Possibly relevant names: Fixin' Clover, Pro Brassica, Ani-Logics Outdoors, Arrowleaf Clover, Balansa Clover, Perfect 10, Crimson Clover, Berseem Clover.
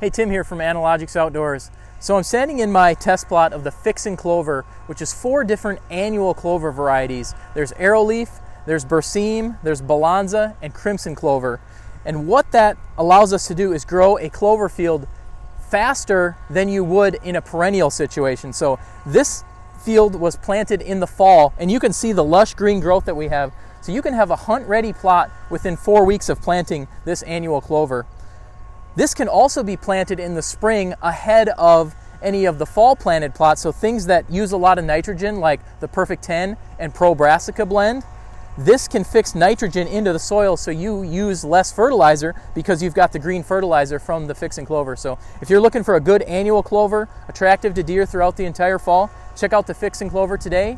Hey, Tim here from Ani-Logics Outdoors. So I'm standing in my test plot of the Fixin' Clover, which is 4 different annual clover varieties. There's Arrowleaf, there's Berseem, there's Balansa, and Crimson Clover. And what that allows us to do is grow a clover field faster than you would in a perennial situation. So this field was planted in the fall, and you can see the lush green growth that we have. So you can have a hunt-ready plot within 4 weeks of planting this annual clover. This can also be planted in the spring ahead of any of the fall planted plots, so things that use a lot of nitrogen like the Perfect 10 and Pro Brassica blend. This can fix nitrogen into the soil so you use less fertilizer because you've got the green fertilizer from the Fixin' Clover. So if you're looking for a good annual clover, attractive to deer throughout the entire fall, check out the Fixin' Clover today.